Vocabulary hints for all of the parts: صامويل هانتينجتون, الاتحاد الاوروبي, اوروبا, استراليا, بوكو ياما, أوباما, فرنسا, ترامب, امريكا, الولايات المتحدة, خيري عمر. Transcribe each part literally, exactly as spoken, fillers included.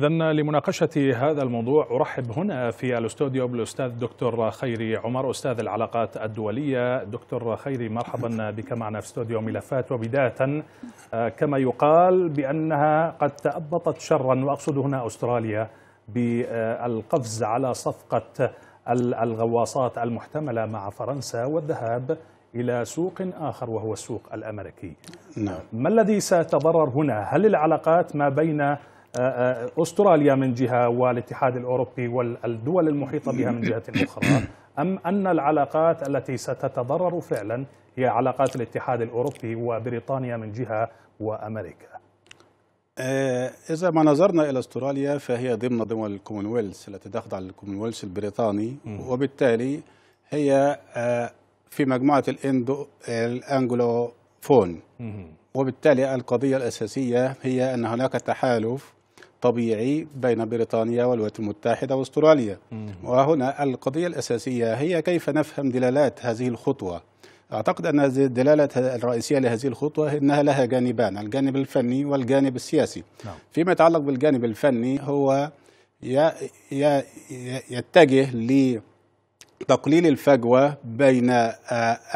إذن لمناقشة هذا الموضوع أرحب هنا في الاستوديو بالأستاذ دكتور خيري عمر، أستاذ العلاقات الدولية. دكتور خيري، مرحبا بك معنا في استوديو ملفات. وبداية كما يقال بأنها قد تأبطت شرا، وأقصد هنا أستراليا، بالقفز على صفقة الغواصات المحتملة مع فرنسا والذهاب إلى سوق آخر وهو السوق الأمريكي. نعم. ما الذي سيتضرر هنا؟ هل العلاقات ما بين أستراليا من جهة والاتحاد الأوروبي والدول المحيطة بها من جهة أخرى، أم أن العلاقات التي ستتضرر فعلا هي علاقات الاتحاد الأوروبي وبريطانيا من جهة وأمريكا؟ إذا ما نظرنا إلى أستراليا فهي ضمن دول الكومنولث التي تخضع للكومنولث البريطاني، وبالتالي هي في مجموعة الإندو الأنجلوفون، وبالتالي القضية الأساسية هي أن هناك تحالف طبيعي بين بريطانيا والولايات المتحدة وأستراليا. وهنا القضية الأساسية هي كيف نفهم دلالات هذه الخطوة. أعتقد أن الدلالة الرئيسية لهذه الخطوة أنها لها جانبان، الجانب الفني والجانب السياسي. فيما يتعلق بالجانب الفني، هو يتجه لتقليل الفجوة بين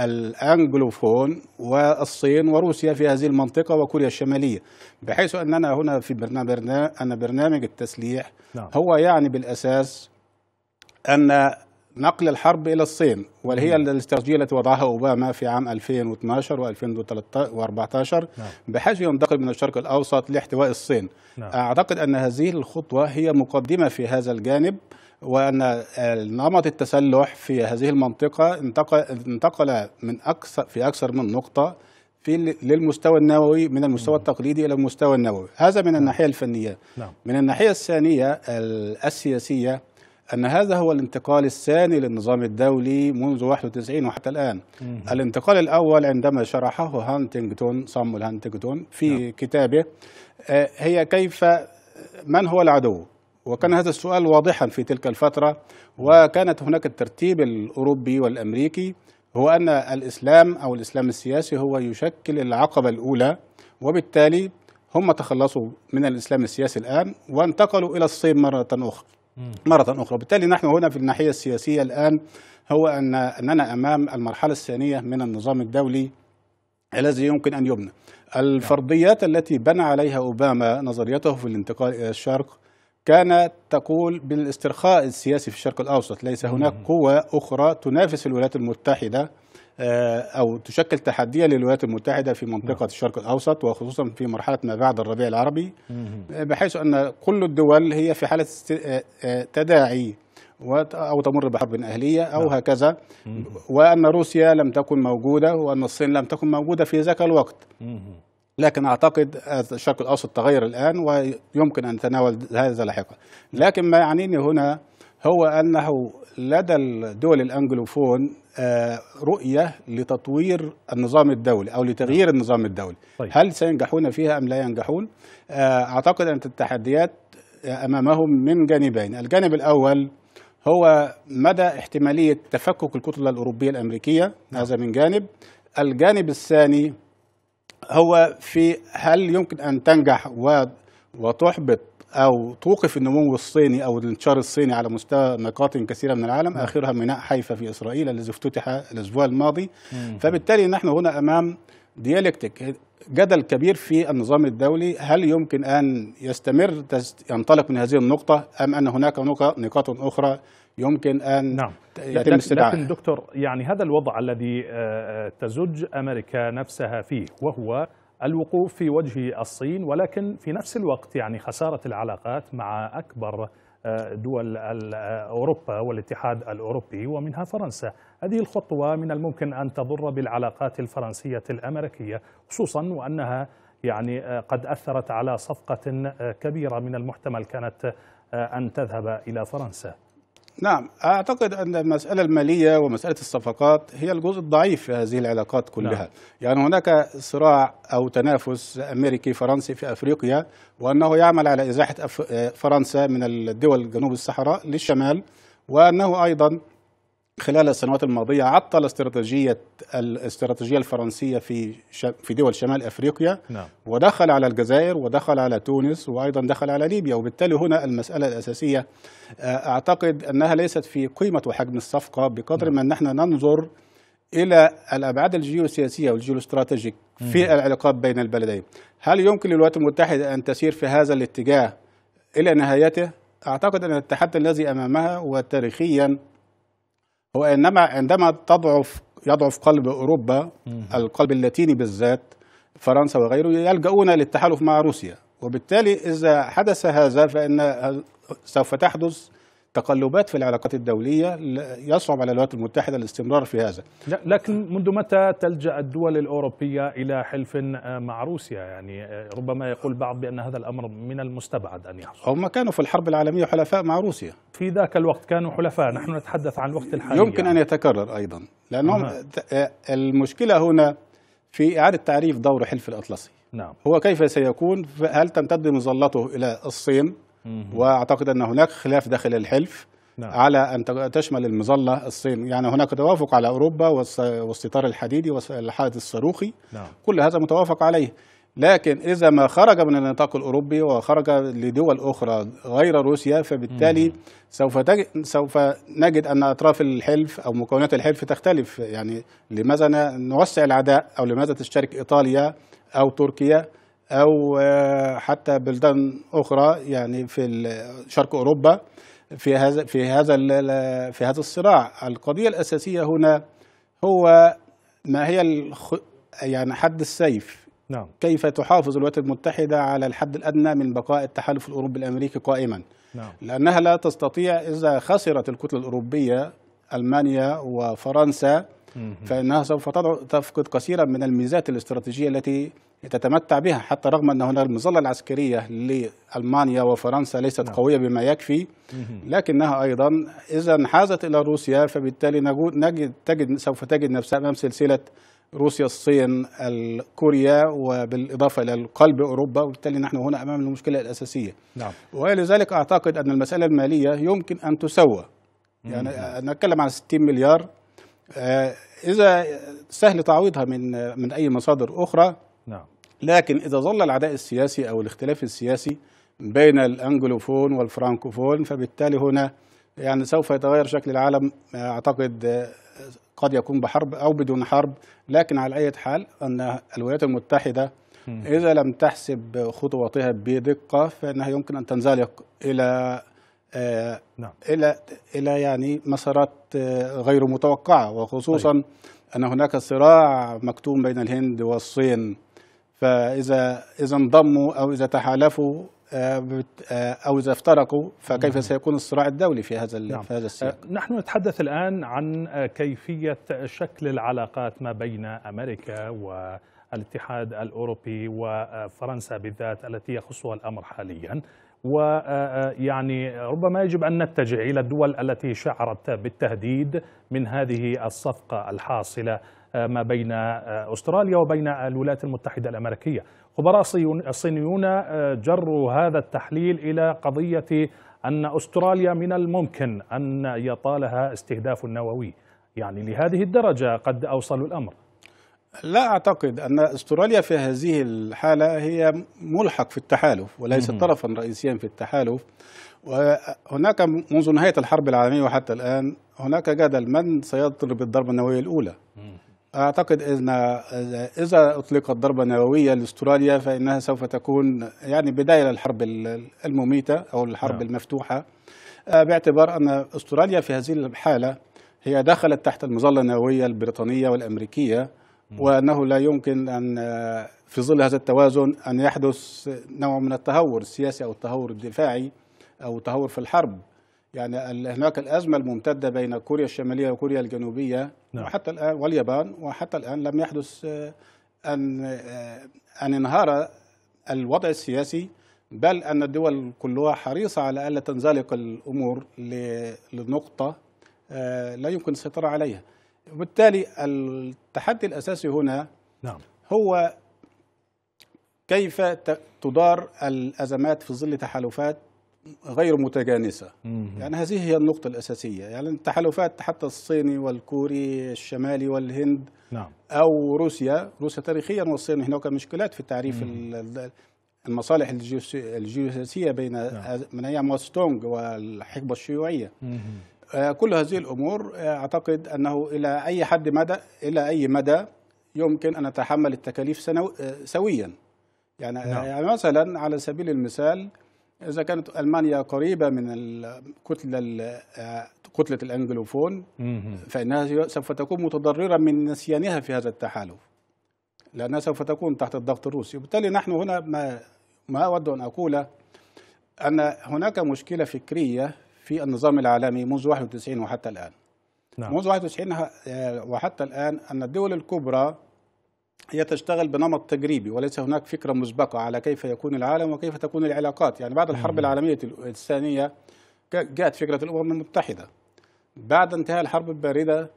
الأنجلوفون والصين وروسيا في هذه المنطقة وكوريا الشمالية، بحيث أننا هنا في برنامج أن برنامج التسليح هو يعني بالأساس أن نقل الحرب إلى الصين، وهي الاستراتيجية التي وضعها أوباما في عام ألفين واثني عشر وألفين وأربعة عشر، بحيث ينتقل من الشرق الأوسط لاحتواء الصين. نعم. أعتقد أن هذه الخطوة هي مقدمة في هذا الجانب، وأن نمط التسلح في هذه المنطقة انتقل من أكثر في أكثر من نقطة في للمستوى النووي، من المستوى التقليدي إلى المستوى النووي. هذا من الناحية الفنية. نعم. من الناحية الثانية السياسية، أن هذا هو الانتقال الثاني للنظام الدولي منذ واحد وتسعين وحتى الآن. مم. الانتقال الأول عندما شرحه هانتينجتون، صامويل هانتينجتون، في نعم. كتابه هي كيف من هو العدو، وكان هذا السؤال واضحا في تلك الفترة. وكانت هناك الترتيب الأوروبي والأمريكي، هو أن الإسلام أو الإسلام السياسي هو يشكل العقبة الأولى، وبالتالي هم تخلصوا من الإسلام السياسي الآن وانتقلوا إلى الصين مرة أخرى. مرة أخرى بالتالي نحن هنا في الناحية السياسية الآن، هو أن أننا أمام المرحلة الثانية من النظام الدولي الذي يمكن أن يبنى. الفرضيات التي بنى عليها أوباما نظريته في الانتقال إلى الشرق كانت تقول بالاسترخاء السياسي في الشرق الأوسط، ليس هناك قوة أخرى تنافس الولايات المتحدة أو تشكل تحديا للولايات المتحدة في منطقة الشرق الأوسط، وخصوصا في مرحلة ما بعد الربيع العربي، بحيث أن كل الدول هي في حالة تداعي أو تمر بحرب أهلية أو هكذا، وأن روسيا لم تكن موجودة وأن الصين لم تكن موجودة في ذاك الوقت. لكن أعتقد الشرق الأوسط تغير الآن، ويمكن أن نتناول هذا لاحقا. لكن ما يعنيني هنا هو أنه لدى الدول الأنجلوفون رؤية لتطوير النظام الدولي أو لتغيير النظام الدولي. طيب. هل سينجحون فيها أم لا ينجحون؟ أعتقد أن التحديات أمامهم من جانبين. الجانب الأول هو مدى احتمالية تفكك الكتلة الأوروبية الأمريكية، هذا من جانب. الجانب الثاني هو في هل يمكن أن تنجح وتحبط أو توقف النمو الصيني أو الانتشار الصيني على مستوى نقاط كثيرة من العالم، آخرها ميناء حيفا في إسرائيل الذي افتتح الأسبوع الماضي. مم. فبالتالي نحن هنا أمام ديالكتيك، جدل كبير في النظام الدولي، هل يمكن أن يستمر ينطلق من هذه النقطة أم أن هناك نقاط أخرى يمكن أن نعم. يتم استدعاءها؟ لكن دكتور، يعني هذا الوضع الذي تزج أمريكا نفسها فيه، وهو الوقوف في وجه الصين، ولكن في نفس الوقت يعني خسارة العلاقات مع أكبر دول أوروبا والاتحاد الأوروبي ومنها فرنسا، هذه الخطوة من الممكن أن تضر بالعلاقات الفرنسية الأمريكية، خصوصا وأنها يعني قد أثرت على صفقة كبيرة من المحتمل كانت أن تذهب إلى فرنسا. نعم، أعتقد أن المسألة المالية ومسألة الصفقات هي الجزء الضعيف في هذه العلاقات كلها. نعم. يعني هناك صراع أو تنافس أمريكي فرنسي في أفريقيا، وأنه يعمل على إزاحة فرنسا من الدول جنوب الصحراء للشمال، وأنه أيضا خلال السنوات الماضية عطل استراتيجية الاستراتيجية الفرنسية في في دول شمال أفريقيا، نعم. ودخل على الجزائر ودخل على تونس وأيضا دخل على ليبيا، وبالتالي هنا المسألة الأساسية أعتقد أنها ليست في قيمة وحجم الصفقة بقدر نعم. ما نحن ننظر إلى الأبعاد الجيوسياسية والجيوستراتيجية في العلاقات بين البلدين. هل يمكن للولايات المتحدة أن تسير في هذا الاتجاه إلى نهايته؟ أعتقد أن التحدي الذي أمامها وتاريخيا هو إنما عندما تضعف يضعف قلب أوروبا، القلب اللاتيني بالذات فرنسا وغيره، يلجؤون للتحالف مع روسيا، وبالتالي إذا حدث هذا فإن سوف تحدث تقلبات في العلاقات الدولية يصعب على الولايات المتحدة الاستمرار في هذا. لكن منذ متى تلجأ الدول الأوروبية إلى حلف مع روسيا؟ يعني ربما يقول بعض بأن هذا الأمر من المستبعد أن يحصل. هم كانوا في الحرب العالمية حلفاء مع روسيا في ذاك الوقت، كانوا حلفاء، نحن نتحدث عن الوقت الحالي، يمكن يعني. أن يتكرر أيضا، لأنهم أه. المشكلة هنا في إعادة تعريف دور حلف الأطلسي، نعم. هو كيف سيكون؟ هل تمتد مظلته إلى الصين؟ واعتقد ان هناك خلاف داخل الحلف، نعم. على ان تشمل المظله الصين، يعني هناك توافق على اوروبا والستار الحديدي والحائط الصاروخي، نعم. كل هذا متوافق عليه، لكن اذا ما خرج من النطاق الاوروبي وخرج لدول اخرى غير روسيا فبالتالي مم. سوف تج... سوف نجد ان اطراف الحلف او مكونات الحلف تختلف. يعني لماذا نوسع العداء، او لماذا تشترك ايطاليا او تركيا أو حتى بلدان أخرى يعني في شرق أوروبا في هذا في هذا في هذا الصراع؟ القضية الأساسية هنا هو ما هي الخ... يعني حد السيف، نعم. كيف تحافظ الولايات المتحدة على الحد الأدنى من بقاء التحالف الأوروبي الأمريكي قائما، نعم. لأنها لا تستطيع إذا خسرت الكتلة الأوروبية ألمانيا وفرنسا فإنها سوف تفقد كثيرا من الميزات الاستراتيجية التي تتمتع بها، حتى رغم أن هنا المظلة العسكرية لألمانيا وفرنسا ليست قوية بما يكفي، لكنها أيضا إذا انحازت إلى روسيا فبالتالي نجد تجد سوف تجد نفسها أمام سلسلة روسيا الصين كوريا، وبالإضافة إلى القلب أوروبا، وبالتالي نحن هنا أمام المشكلة الأساسية، نعم. ولذلك أعتقد أن المسألة المالية يمكن أن تسوى، يعني نتكلم عن ستين مليار إذا سهل تعويضها من من أي مصادر أخرى، نعم. لكن إذا ظل العداء السياسي أو الاختلاف السياسي بين الأنجلوفون والفرانكوفون فبالتالي هنا يعني سوف يتغير شكل العالم. أعتقد قد يكون بحرب أو بدون حرب، لكن على أي حال أن الولايات المتحدة إذا لم تحسب خطواتها بدقة فإنها يمكن أن تنزلق إلى آه نعم. إلى إلى يعني مسارات آه غير متوقعة، وخصوصا طيب. أن هناك صراع مكتوم بين الهند والصين، فإذا إذا انضموا أو إذا تحالفوا آه آه أو إذا افترقوا فكيف نعم. سيكون الصراع الدولي في هذا نعم. في هذا السياق. آه نحن نتحدث الآن عن كيفية شكل العلاقات ما بين أمريكا والاتحاد الأوروبي وفرنسا بالذات التي يخصها الأمر حاليا، ويعني ربما يجب أن نتجه إلى الدول التي شعرت بالتهديد من هذه الصفقة الحاصلة ما بين أستراليا وبين الولايات المتحدة الأمريكية. خبراء صينيون جروا هذا التحليل إلى قضية أن أستراليا من الممكن أن يطالها استهداف نووي، يعني لهذه الدرجة قد أوصلوا الأمر. لا أعتقد أن أستراليا في هذه الحالة هي ملحق في التحالف وليس طرفا رئيسيا في التحالف، وهناك منذ نهاية الحرب العالمية وحتى الآن هناك جدل من سيضرب الضربة النووية الأولى. أعتقد أن إذا أطلقت ضربة نووية لأستراليا فإنها سوف تكون يعني بداية للحرب المميتة أو الحرب المفتوحة، باعتبار أن أستراليا في هذه الحالة هي دخلت تحت المظلة النووية البريطانية والأمريكية، وأنه لا يمكن أن في ظل هذا التوازن أن يحدث نوع من التهور السياسي أو التهور الدفاعي أو التهور في الحرب. يعني هناك الأزمة الممتدة بين كوريا الشمالية وكوريا الجنوبية، نعم. وحتى الآن واليابان، وحتى الآن لم يحدث أن أن انهار الوضع السياسي، بل أن الدول كلها حريصة على ألا تنزلق الأمور لنقطة لا يمكن السيطرة عليها. وبالتالي التحدي الأساسي هنا نعم. هو كيف تدار الأزمات في ظل تحالفات غير متجانسة. يعني هذه هي النقطة الأساسية. يعني التحالفات حتى الصيني والكوري الشمالي والهند نعم. أو روسيا، روسيا تاريخيا والصين هناك مشكلات في تعريف مم. المصالح الجيوسياسية بين نعم. من أيام وستونج والحقبة الشيوعية. مم. كل هذه الأمور أعتقد أنه إلى أي حد مدى إلى أي مدى يمكن أن نتحمل التكاليف سويا. يعني, نعم. يعني مثلا على سبيل المثال إذا كانت ألمانيا قريبة من الكتلة كتلة الأنجلوفون فإنها سوف تكون متضررة من نسيانها في هذا التحالف، لأنها سوف تكون تحت الضغط الروسي. وبالتالي نحن هنا ما ما أود أن أقوله أن هناك مشكلة فكرية في النظام العالمي منذ واحد وتسعين وحتى الآن. نعم. منذ واحد وتسعين وحتى الآن أن الدول الكبرى هي تشتغل بنمط تجريبي وليس هناك فكرة مسبقة على كيف يكون العالم وكيف تكون العلاقات. يعني بعد الحرب العالمية الثانية جاءت فكرة الأمم المتحدة، بعد انتهاء الحرب الباردة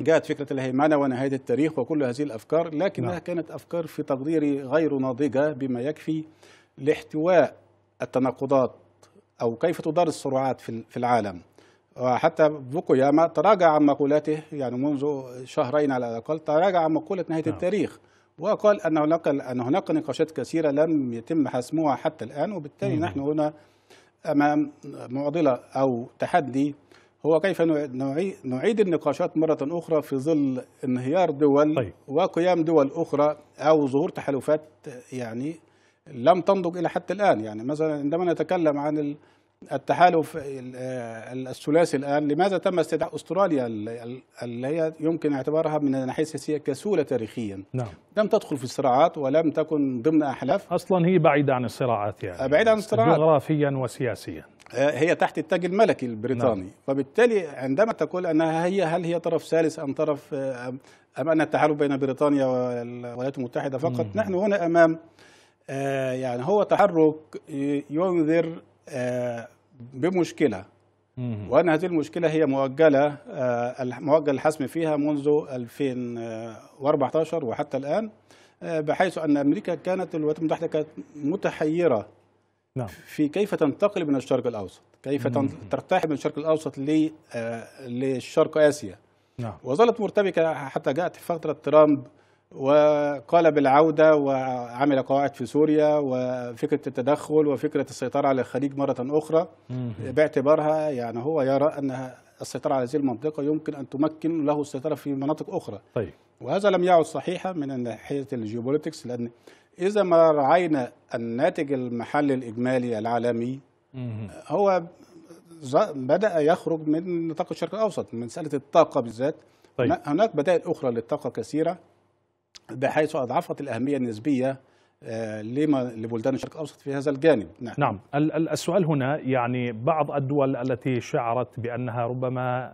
جاءت فكرة الهيمنة ونهاية التاريخ وكل هذه الأفكار، لكنها نعم. كانت أفكار في تقديري غير ناضجة بما يكفي لاحتواء التناقضات أو كيف تدار الصراعات في العالم. وحتى بوكو ياما تراجع عن مقولاته، يعني منذ شهرين على الأقل تراجع عن مقولة نهاية نعم. التاريخ، وقال أن هناك أن هناك نقاشات كثيرة لم يتم حسمها حتى الآن. وبالتالي نعم. نحن هنا أمام معضلة أو تحدي هو كيف نعيد النقاشات مرة أخرى في ظل انهيار دول طيب. وقيام دول أخرى أو ظهور تحالفات يعني لم تنضج إلى حتى الآن. يعني مثلا عندما نتكلم عن التحالف الثلاثي الآن، لماذا تم استدعاء أستراليا اللي هي يمكن اعتبارها من الناحية السياسية كسولة تاريخيا؟ نعم. لم تدخل في الصراعات ولم تكن ضمن أحلاف، أصلا هي بعيدة عن الصراعات، يعني بعيدة عن الصراعات جغرافيا وسياسيا، هي تحت التاج الملكي البريطاني. نعم. وبالتالي عندما تقول أنها هي هل هي طرف ثالث أم طرف أم أن التحالف بين بريطانيا والولايات المتحدة فقط؟ مم. نحن هنا أمام يعني هو تحرك ينذر بمشكلة، وأن هذه المشكلة هي مؤجلة مؤجل الحسم فيها منذ ألفين وأربعة عشر وحتى الآن، بحيث أن أمريكا كانت الولايات المتحدة كانت متحيرة في كيف تنتقل من الشرق الأوسط، كيف ترتاح من الشرق الأوسط للشرق آسيا، وظلت مرتبكة حتى جاءت فترة ترامب وقال بالعودة وعمل قواعد في سوريا وفكرة التدخل وفكرة السيطرة على الخليج مرة أخرى باعتبارها يعني هو يرى أن السيطرة على هذه المنطقة يمكن أن تمكن له السيطرة في مناطق أخرى. طيب. وهذا لم يعد صحيحا من ناحية الجيوبوليتكس، لأن إذا ما رعينا الناتج المحلي الإجمالي العالمي هو بدأ يخرج من نطاق الشرق الأوسط من مسألة الطاقة بالذات. طيب. هناك بدائل أخرى للطاقة كثيرة بحيث أضعفت الأهمية النسبية لما لبلدان الشرق الأوسط في هذا الجانب. نعم. نعم. السؤال هنا يعني بعض الدول التي شعرت بأنها ربما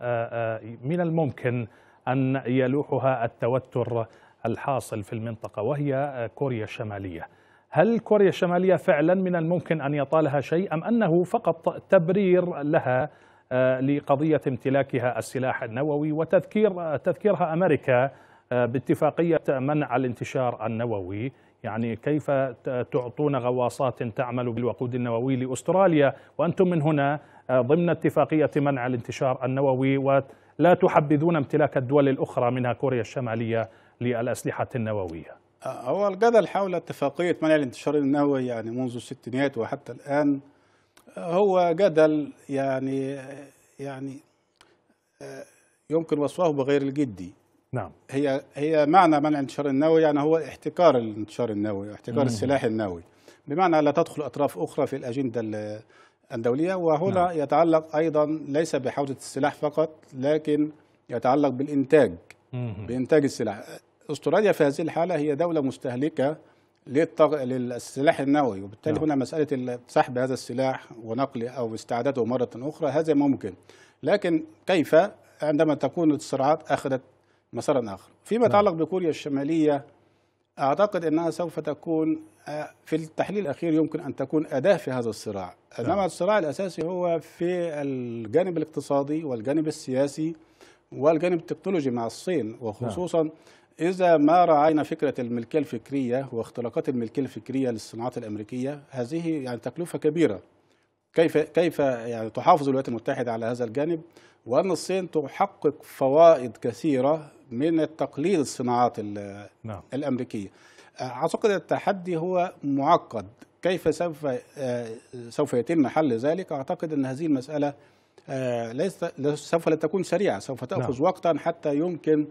من الممكن أن يلوحها التوتر الحاصل في المنطقة وهي كوريا الشمالية، هل كوريا الشمالية فعلا من الممكن أن يطالها شيء أم أنه فقط تبرير لها لقضية امتلاكها السلاح النووي وتذكير تذكيرها أمريكا باتفاقية منع الانتشار النووي؟ يعني كيف تعطون غواصات تعمل بالوقود النووي لأستراليا وأنتم من هنا ضمن اتفاقية منع الانتشار النووي ولا تحبذون امتلاك الدول الأخرى منها كوريا الشمالية للأسلحة النووية؟ هو الجدل حول اتفاقية منع الانتشار النووي يعني منذ الستينات وحتى الآن هو جدل يعني يعني يمكن وصفه بغير الجدي. نعم. هي هي معنى منع الانتشار النووي يعني هو احتكار الانتشار النووي، احتكار السلاح النووي، بمعنى لا تدخل أطراف أخرى في الأجندة الدولية. وهنا نعم. يتعلق أيضا ليس بحوزة السلاح فقط، لكن يتعلق بالإنتاج، مم. بإنتاج السلاح. أستراليا في هذه الحالة هي دولة مستهلكة للطغ... للسلاح النووي، وبالتالي نعم. هنا مسألة سحب هذا السلاح ونقل أو استعداده مرة أخرى هذا ممكن، لكن كيف عندما تكون الصراعات أخذت مسارا آخر. فيما يتعلق بكوريا الشمالية أعتقد أنها سوف تكون في التحليل الأخير يمكن أن تكون أداة في هذا الصراع، إنما الصراع الأساسي هو في الجانب الاقتصادي والجانب السياسي والجانب التكنولوجي مع الصين، وخصوصا إذا ما راعينا فكرة الملكية الفكرية واختراقات الملكية الفكرية للصناعات الأمريكية. هذه يعني تكلفة كبيرة كيف كيف يعني تحافظ الولايات المتحدة على هذا الجانب، وأن الصين تحقق فوائد كثيرة من تقليد الصناعات نعم. الأمريكية. أعتقد التحدي هو معقد، كيف سوف سوف يتم حل ذلك؟ أعتقد أن هذه المسألة ليس سوف لا تكون سريعة، سوف تأخذ نعم. وقتا حتى يمكن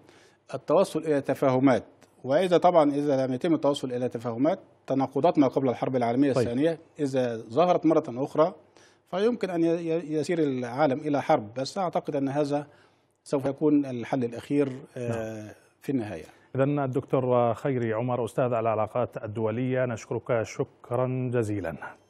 التوصل إلى تفاهمات، وإذا طبعا إذا لم يتم التوصل إلى تفاهمات، تناقضات ما قبل الحرب العالمية طيب. الثانية إذا ظهرت مرة أخرى فيمكن أن يسير العالم إلى حرب، بس أعتقد أن هذا سوف يكون الحل الأخير نعم. في النهاية. إذن الدكتور خيري عمر أستاذ العلاقات الدولية، نشكرك شكرا جزيلا.